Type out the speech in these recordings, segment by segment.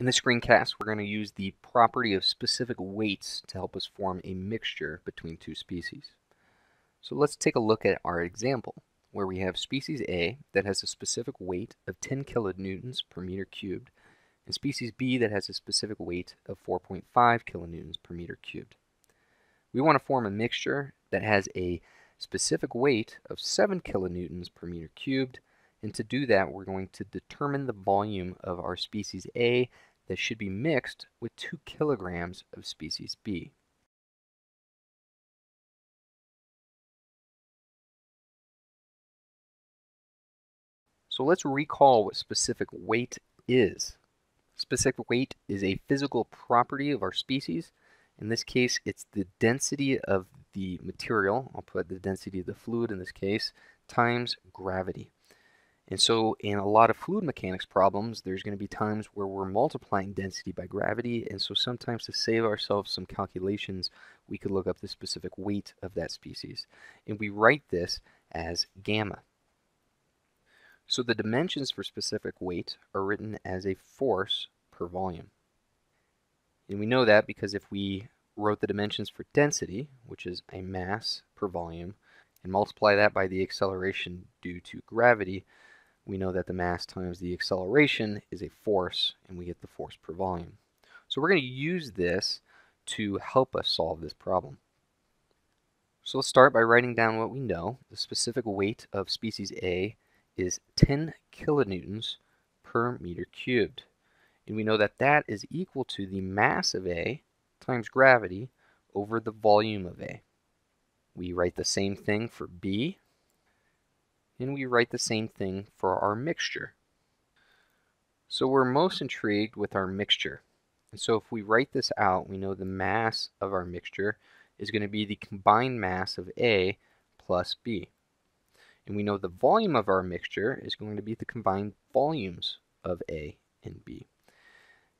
In the screencast, we're going to use the property of specific weights to help us form a mixture between two species. So let's take a look at our example, where we have species A that has a specific weight of 10 kilonewtons per meter cubed, and species B that has a specific weight of 4.5 kilonewtons per meter cubed. We want to form a mixture that has a specific weight of 7 kilonewtons per meter cubed, and to do that, we're going to determine the volume of our species A that should be mixed with 2 kilograms of species B. So let's recall what specific weight is. Specific weight is a physical property of our species. In this case, it's the density of the material, I'll put the density of the fluid in this case, times gravity. And so in a lot of fluid mechanics problems, there's going to be times where we're multiplying density by gravity, and so sometimes to save ourselves some calculations, we could look up the specific weight of that species. And we write this as gamma. So the dimensions for specific weight are written as a force per volume. And we know that because if we wrote the dimensions for density, which is a mass per volume, and multiply that by the acceleration due to gravity, we know that the mass times the acceleration is a force, and we get the force per volume. So we're going to use this to help us solve this problem. So let's start by writing down what we know. The specific weight of species A is 10 kilonewtons per meter cubed. And we know that that is equal to the mass of A times gravity over the volume of A. We write the same thing for B, and we write the same thing for our mixture. So we're most intrigued with our mixture. And so if we write this out, we know the mass of our mixture is going to be the combined mass of A plus B. And we know the volume of our mixture is going to be the combined volumes of A and B.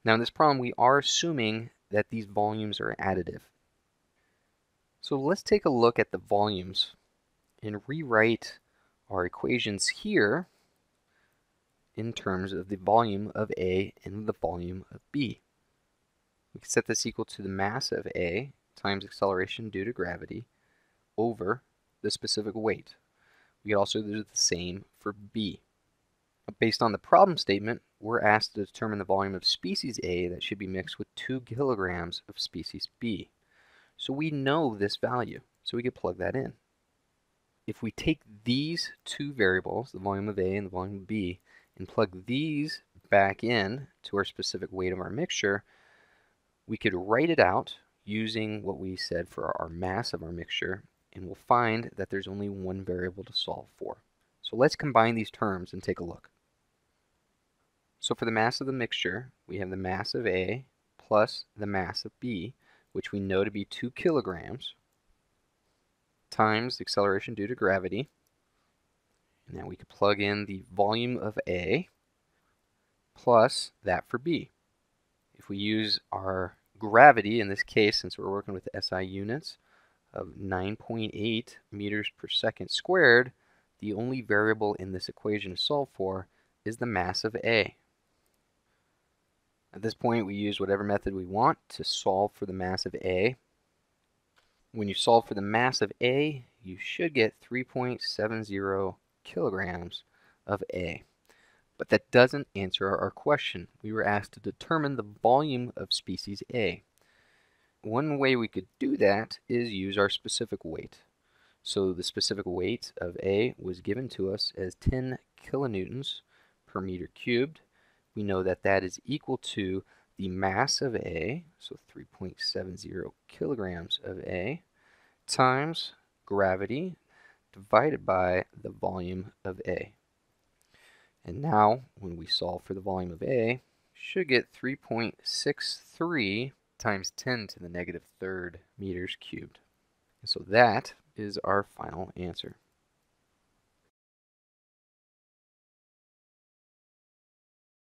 Now in this problem, we are assuming that these volumes are additive. So let's take a look at the volumes and rewrite our equations here in terms of the volume of A and the volume of B. We can set this equal to the mass of A times acceleration due to gravity over the specific weight. We also do the same for B. Based on the problem statement, we're asked to determine the volume of species A that should be mixed with 2 kilograms of species B. So we know this value, so we can plug that in. If we take these two variables, the volume of A and the volume of B, and plug these back in to our specific weight of our mixture, we could write it out using what we said for our mass of our mixture, and we'll find that there's only one variable to solve for. So let's combine these terms and take a look. So for the mass of the mixture, we have the mass of A plus the mass of B, which we know to be 2 kilograms, times the acceleration due to gravity. And now we can plug in the volume of A plus that for B. If we use our gravity, in this case, since we're working with SI units, of 9.8 meters per second squared, the only variable in this equation to solve for is the mass of A. At this point, we use whatever method we want to solve for the mass of A. When you solve for the mass of A, you should get 3.70 kilograms of A. But that doesn't answer our question. We were asked to determine the volume of species A. One way we could do that is use our specific weight. So the specific weight of A was given to us as 10 kilonewtons per meter cubed. We know that that is equal to the mass of A, so 3.70 kilograms of A, times gravity divided by the volume of A. And now, when we solve for the volume of A, we should get 3.63 times 10 to the negative third meters cubed. And so that is our final answer.